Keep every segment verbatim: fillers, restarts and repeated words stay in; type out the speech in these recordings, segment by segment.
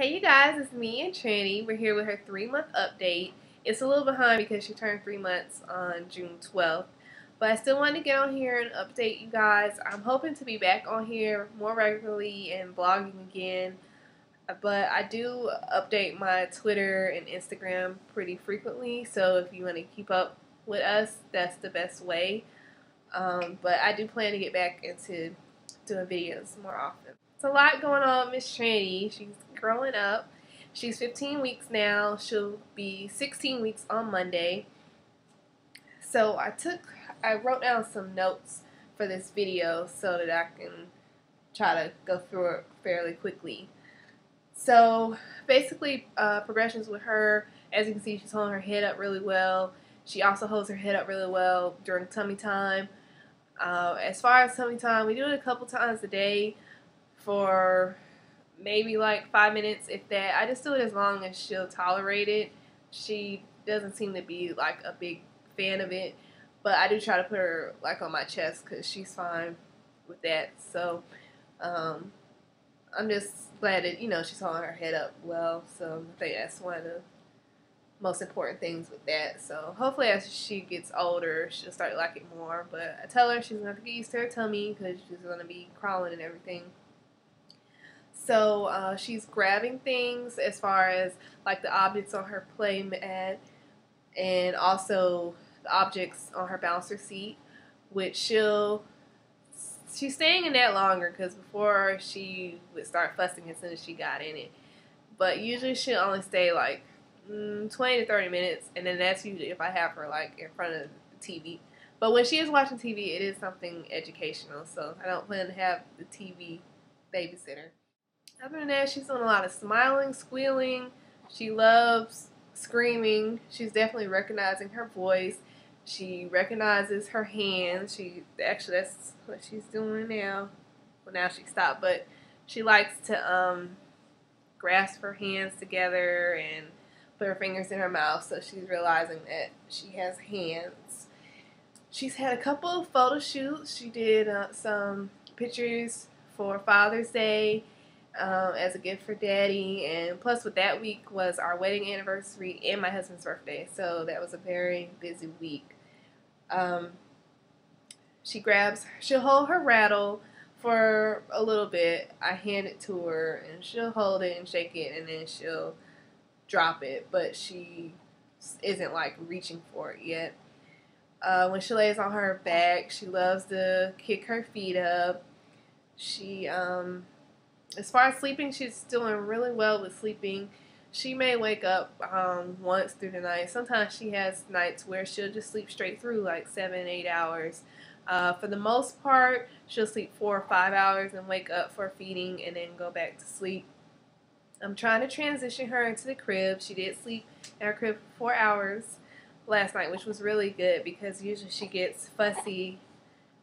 Hey you guys, it's me and Trinity. We're here with her three-month update. It's a little behind because she turned three months on June twelfth, but I still wanted to get on here and update you guys. I'm hoping to be back on here more regularly and vlogging again, but I do update my Twitter and Instagram pretty frequently, so if you want to keep up with us, that's the best way. Um, but I do plan to get back into doing videos more often. It's a lot going on with Miss Trinity. She's growing up. She's fifteen weeks now. She'll be sixteen weeks on Monday. So I took, I wrote down some notes for this video so that I can try to go through it fairly quickly. So basically, uh, progressions with her. As you can see, she's holding her head up really well. She also holds her head up really well during tummy time. Uh, as far as tummy time, we do it a couple times a day for maybe like five minutes, if that. I just do it as long as she'll tolerate it. She doesn't seem to be like a big fan of it, but I do try to put her like on my chest because she's fine with that. So um, I'm just glad that, you know, she's holding her head up well. So I think that's one of the most important things with that. So hopefully as she gets older, she'll start to like it more. But I tell her she's gonna have to get used to her tummy because she's gonna be crawling and everything. So uh, she's grabbing things as far as like the objects on her play mat and also the objects on her bouncer seat, which she'll, she's staying in that longer because before she would start fussing as soon as she got in it. But usually she'll only stay like mm, twenty to thirty minutes, and then that's usually if I have her like in front of the T V. But when she is watching T V, it is something educational, so I don't plan to have the T V babysitter. Other than that, she's doing a lot of smiling, squealing. She loves screaming. She's definitely recognizing her voice. She recognizes her hands. She actually, that's what she's doing now. Well, now she stopped, but she likes to um, grasp her hands together and put her fingers in her mouth. So she's realizing that she has hands. She's had a couple of photo shoots. She did uh, some pictures for Father's Day, Um, as a gift for Daddy, and plus with that week was our wedding anniversary and my husband's birthday, so that was a very busy week. Um, she grabs, she'll hold her rattle for a little bit. I hand it to her and she'll hold it and shake it and then she'll drop it, but she isn't like reaching for it yet. Uh, when she lays on her back, she loves to kick her feet up. She um As far as sleeping, she's doing really well with sleeping. She may wake up um, once through the night. Sometimes she has nights where she'll just sleep straight through, like seven, eight hours. Uh, for the most part, she'll sleep four or five hours and wake up for feeding and then go back to sleep. I'm trying to transition her into the crib. She did sleep in her crib for four hours last night, which was really good because usually she gets fussy,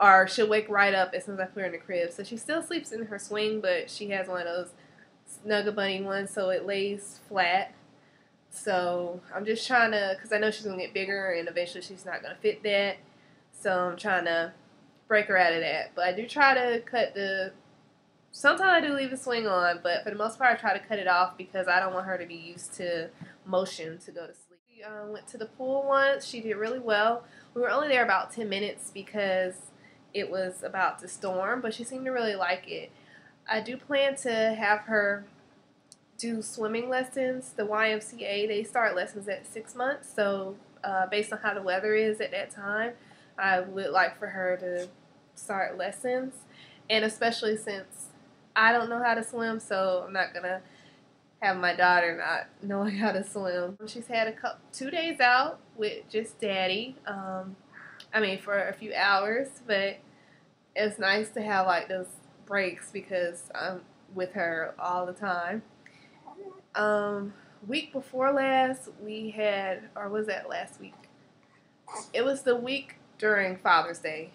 or she'll wake right up as soon as I put her in the crib. So she still sleeps in her swing, but she has one of those Snuggle Bunny ones, so it lays flat. So I'm just trying to, because I know she's going to get bigger and eventually she's not going to fit that. So I'm trying to break her out of that. But I do try to cut the, sometimes I do leave the swing on, but for the most part I try to cut it off because I don't want her to be used to motion to go to sleep. She uh, went to the pool once. She did really well. We were only there about ten minutes because it was about to storm, but she seemed to really like it. I do plan to have her do swimming lessons. The Y M C A, they start lessons at six months, so uh, based on how the weather is at that time, I would like for her to start lessons, and especially since I don't know how to swim, so I'm not going to have my daughter not knowing how to swim. She's had a couple, two days out with just Daddy, um, I mean for a few hours, but it's nice to have like those breaks because I'm with her all the time. Um, week before last we had, or was that last week? It was the week during Father's Day.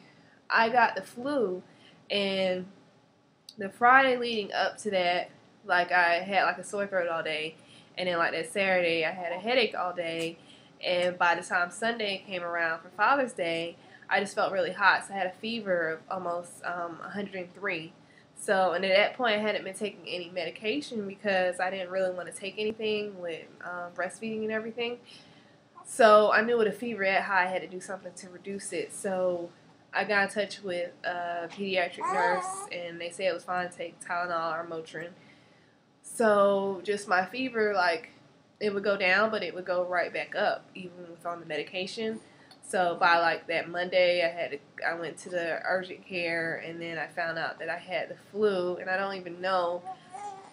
I got the flu, and the Friday leading up to that, like I had like a sore throat all day, and then like that Saturday I had a headache all day. And by the time Sunday came around for Father's Day, I just felt really hot. So I had a fever of almost um, one hundred and three. So, and at that point, I hadn't been taking any medication because I didn't really want to take anything with um, breastfeeding and everything. So I knew with a fever that high, I had to do something to reduce it. So I got in touch with a pediatric nurse, and they said it was fine to take Tylenol or Motrin. So just my fever, like, it would go down, but it would go right back up, even with on the medication. So by like that Monday, I had to, I went to the urgent care, and then I found out that I had the flu, and I don't even know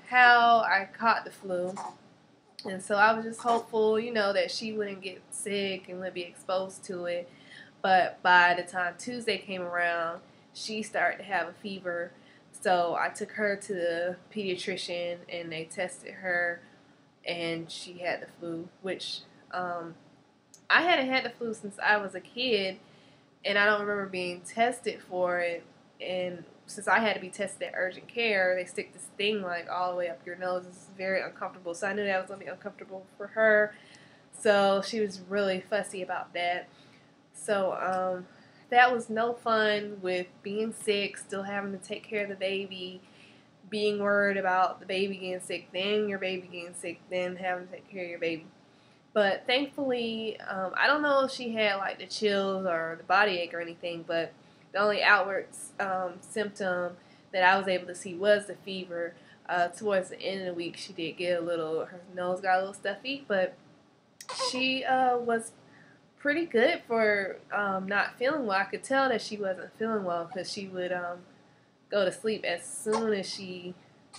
how I caught the flu. And so I was just hopeful, you know, that she wouldn't get sick and wouldn't be exposed to it. But by the time Tuesday came around, she started to have a fever. So I took her to the pediatrician, and they tested her, and she had the flu, which um, I hadn't had the flu since I was a kid, and I don't remember being tested for it. And since I had to be tested at urgent care, they stick this thing like all the way up your nose. It's very uncomfortable. So I knew that was going to be uncomfortable for her. So she was really fussy about that. So um, that was no fun, with being sick, still having to take care of the baby, being worried about the baby getting sick, then your baby getting sick, then having to take care of your baby. But thankfully, um, I don't know if she had like the chills or the body ache or anything, but the only outward um, symptom that I was able to see was the fever. Uh, towards the end of the week, she did get a little, her nose got a little stuffy, but she uh, was pretty good for um, not feeling well. I could tell that she wasn't feeling well because she would um, go to sleep as soon as she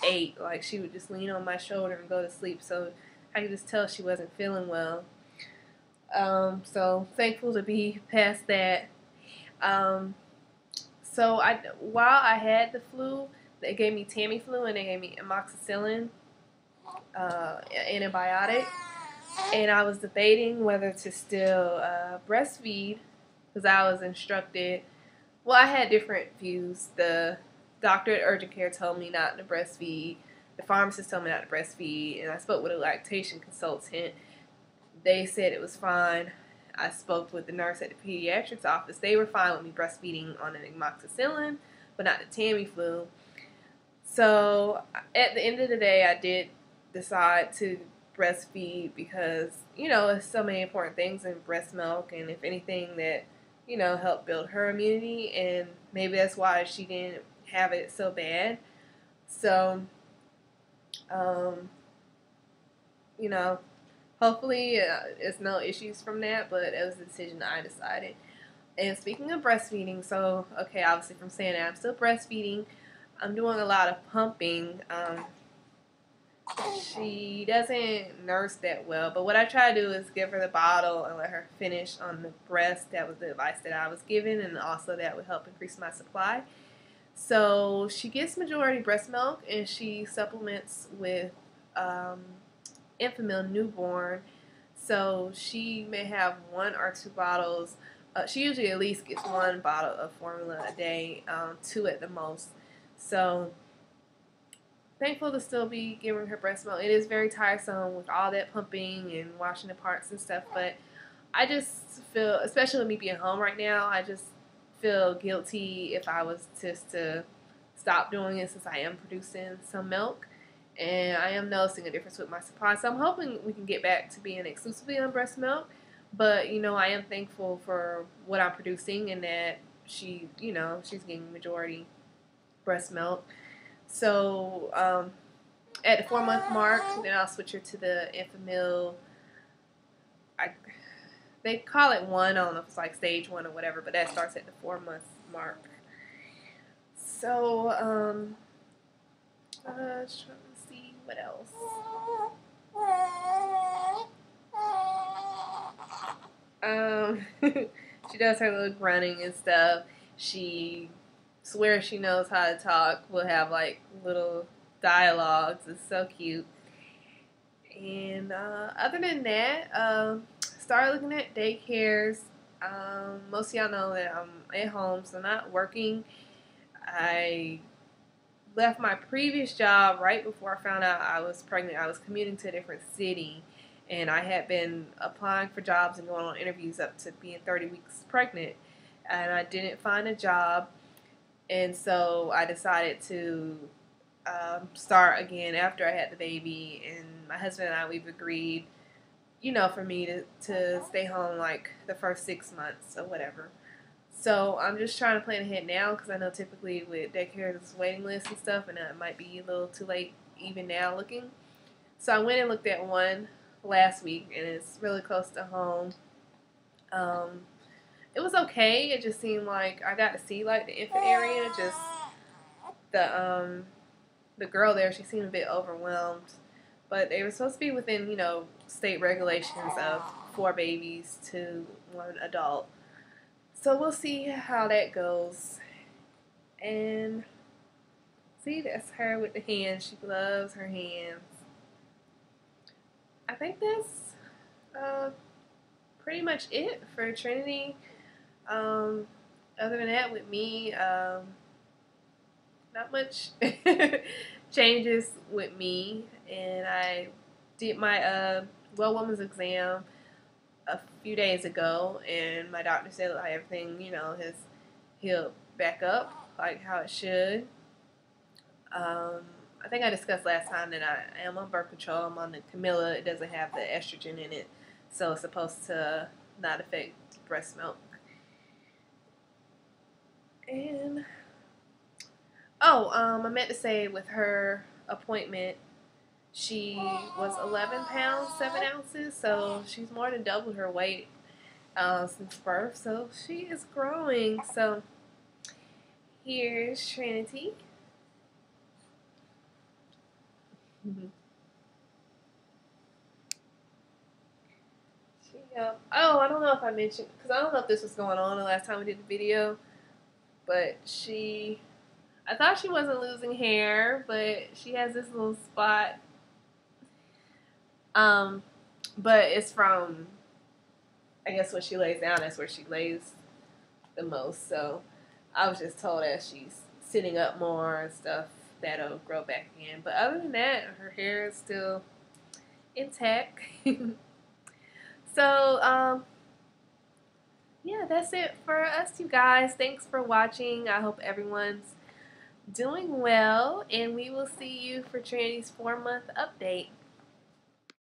ate. Like, she would just lean on my shoulder and go to sleep. So I could just tell she wasn't feeling well. Um, so thankful to be past that. Um, So I, while I had the flu, they gave me Tamiflu and they gave me Amoxicillin, uh, antibiotic, and I was debating whether to still uh, breastfeed because I was instructed. Well, I had different views. The doctor at urgent care told me not to breastfeed. The pharmacist told me not to breastfeed, and I spoke with a lactation consultant. They said it was fine. I spoke with the nurse at the pediatrics office. They were fine with me breastfeeding on an amoxicillin, but not the Tamiflu. So at the end of the day, I did decide to breastfeed because, you know, there's so many important things in breast milk, and if anything that, you know, helped build her immunity, and maybe that's why she didn't have it so bad. So, um, you know, hopefully, uh, it's no issues from that, but it was a decision that I decided. And speaking of breastfeeding, so, okay, obviously from saying that, I'm still breastfeeding. I'm doing a lot of pumping. Um, she doesn't nurse that well, but what I try to do is give her the bottle and let her finish on the breast. That was the advice that I was given, and also that would help increase my supply. So she gets majority breast milk, and she supplements with Um, Enfamil newborn, so she may have one or two bottles. Uh, she usually at least gets one bottle of formula a day, um, two at the most. So thankful to still be giving her breast milk. It is very tiresome with all that pumping and washing the parts and stuff, but I just feel, especially with me being home right now, I just feel guilty if I was just to stop doing it, since I am producing some milk. And I am noticing a difference with my supply. So I'm hoping we can get back to being exclusively on breast milk. But, you know, I am thankful for what I'm producing, and that she, you know, she's getting majority breast milk. So um, at the four-month mark, then I'll switch her to the Enfamil. I, they call it one. I don't know if it's like stage one or whatever, but that starts at the four-month mark. So, um, uh, let's try. What else? Um, she does her little grunting and stuff. She swears she knows how to talk. We'll have like little dialogues. It's so cute. And uh, other than that, uh, started looking at daycares. Um, most of y'all know that I'm at home, so not working. I left my previous job right before I found out I was pregnant. I was commuting to a different city, and I had been applying for jobs and going on interviews up to being thirty weeks pregnant, and I didn't find a job. And so I decided to um, start again after I had the baby, and my husband and I, we've agreed, you know, for me to, to stay home like the first six months or whatever. So I'm just trying to plan ahead now, because I know typically with daycare there's waiting lists and stuff, and it might be a little too late even now looking. So I went and looked at one last week, and it's really close to home. Um, it was okay. It just seemed like I got to see like the infant area. Just the um, the girl there, she seemed a bit overwhelmed. But they were supposed to be within, you know, state regulations of four babies to one adult. So we'll see how that goes. And see, that's her with the hands. She loves her hands. I think that's uh, pretty much it for Trinity. Um, other than that, with me, um, not much changes with me. And I did my uh, well woman's exam a few days ago, and my doctor said like everything, you know, has healed back up like how it should. Um, I think I discussed last time that I am on birth control. I'm on the Camilla. It doesn't have the estrogen in it, so it's supposed to not affect breast milk. And oh, um, I meant to say with her appointment, she was eleven pounds seven ounces, so she's more than doubled her weight uh, since birth. So she is growing. So here's Trinity. Mm-hmm. She, uh, oh, I don't know if I mentioned, because I don't know if this was going on the last time we did the video, but she, I thought she wasn't losing hair, but she has this little spot. Um, but it's from, I guess when she lays down, that's where she lays the most. So I was just told that she's sitting up more and stuff, that'll grow back in. But other than that, her hair is still intact. So, um, yeah, that's it for us, you guys. Thanks for watching. I hope everyone's doing well, and we will see you for Trinity's four month update.